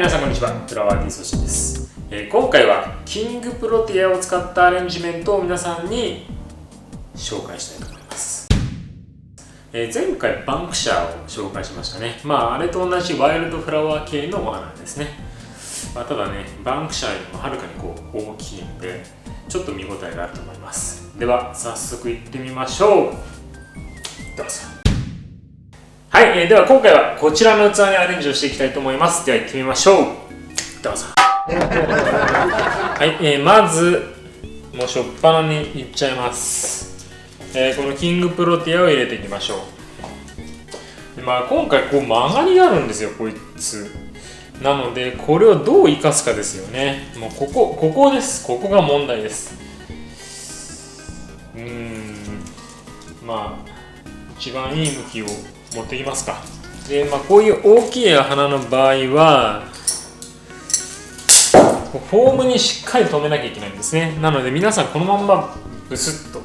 はい、皆さんこんにちは。フラワーティーソシンです。今回はキングプロテアを使ったアレンジメントを皆さんに紹介したいと思います。前回バンクシャーを紹介しましたね。まああれと同じワイルドフラワー系のお花ですね。まあ、ただね、バンクシャーよりもはるかにこう大きいので、ちょっと見応えがあると思います。では早速いってみましょう。どうぞ。はい、では今回はこちらの器にアレンジをしていきたいと思います。では行ってみましょう。どうぞ。はい、まずもうしょっぱなにいっちゃいます。このキングプロテアを入れていきましょう。まあ今回こう曲がりがあるんですよ、こいつ。なのでこれをどう生かすかですよね。もうここです。ここが問題です。まあ一番いい向きを持ってきますか。で、まあ、こういう大きい花の場合はフォームにしっかり止めなきゃいけないんですね。なので皆さんこのまんまブスッと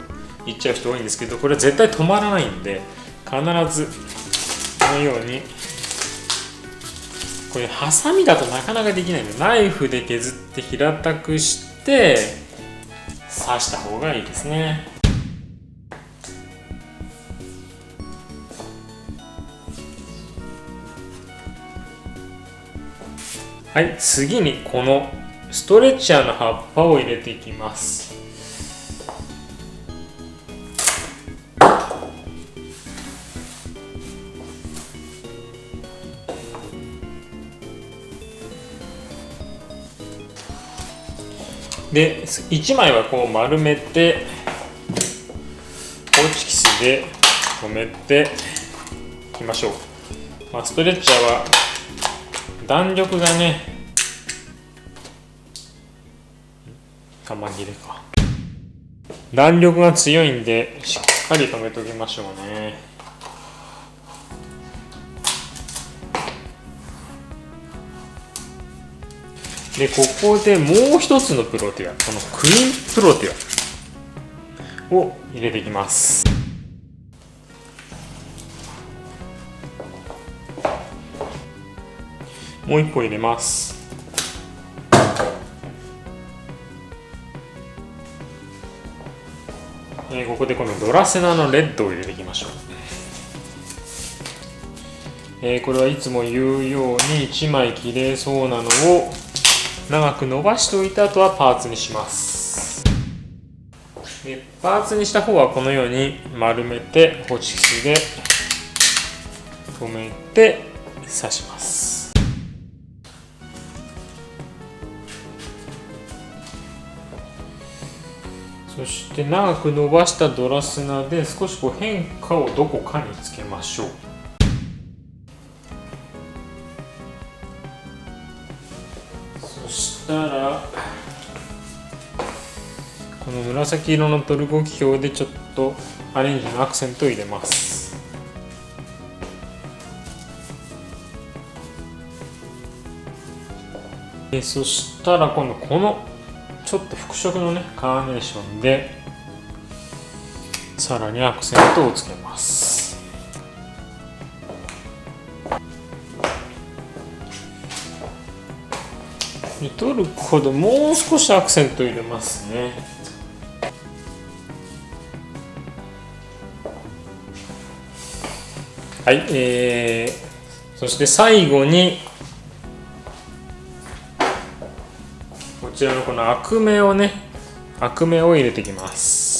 いっちゃう人多いんですけど、これは絶対止まらないんで、必ずこのようにこれハサミだとなかなかできないんで、ナイフで削って平たくして刺した方がいいですね。はい、次にこのストレッチャーの葉っぱを入れていきます。で、1枚はこう丸めてホチキスで留めていきましょう。まあ、ストレッチャーは弾力がね、玉切れか、弾力が強いんでしっかり留めておきましょうね。で、ここでもう一つのプロテア、このクイーンプロテアを入れていきます。もう一個入れます。ここでこのドラセナのレッドを入れていきましょう。これはいつも言うように1枚切れそうなのを長く伸ばしておいた後はパーツにします。で、パーツにした方はこのように丸めてホチキスで留めて刺します。そして長く伸ばしたドラスナで少しこう変化をどこかにつけましょう。そしたらこの紫色のトルコキョウでちょっとアレンジのアクセントを入れます。そしたら今度このちょっと服飾のねカーネーションでさらにアクセントをつけます。見とるほどもう少しアクセントを入れますね。はい、そして最後にこちらのこのアクメを入れていきます。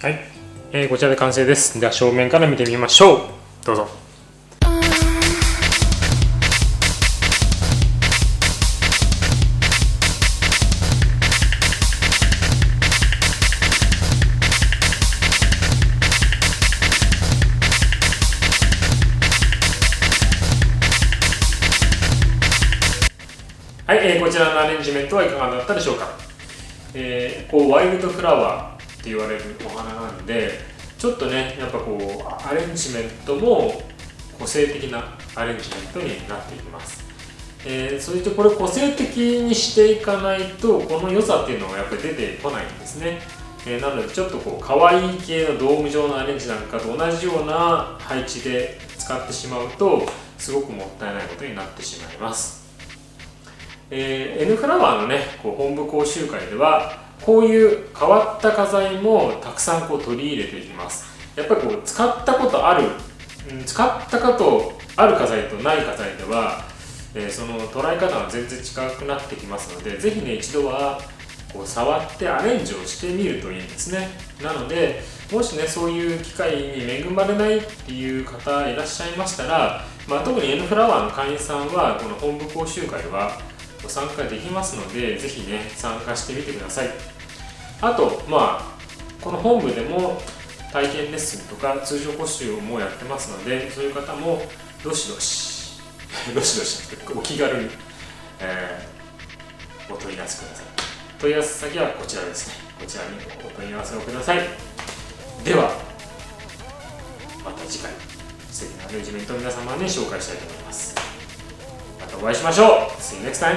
はい、こちらで完成です。では正面から見てみましょう。どうぞ。はい、こちらのアレンジメントはいかがだったでしょうか。こうワイルドフラワーって言われるお花なんで、ちょっとねやっぱこうアレンジメントも個性的なアレンジメントになっていきます。それでこれ個性的にしていかないとこの良さっていうのはやっぱり出てこないんですね。なのでちょっとこう可愛い系のドーム状のアレンジなんかと同じような配置で使ってしまうとすごくもったいないことになってしまいます。N フラワーのねこう本部講習会ではこういう変わった花材もたくさんこう取り入れていきます。やっぱりこう使ったことある花材とない花材では、その捉え方が全然違くなってきますので、是非ね一度はこう触ってアレンジをしてみるといいんですね。なのでもしねそういう機会に恵まれないっていう方いらっしゃいましたら、特に N フラワーの会員さんはこの本部講習会はご参加できますので、是非ね参加してみてください。あとこの本部でも体験レッスンとか通常講習をもうやってますので、そういう方もどしどしお気軽に、お問い合わせください。問い合わせ先はこちらですね。こちらにお問い合わせをください。ではまた次回素敵なアレンジメントを皆様に紹介したいと思います。またお会いしましょう。See you next time.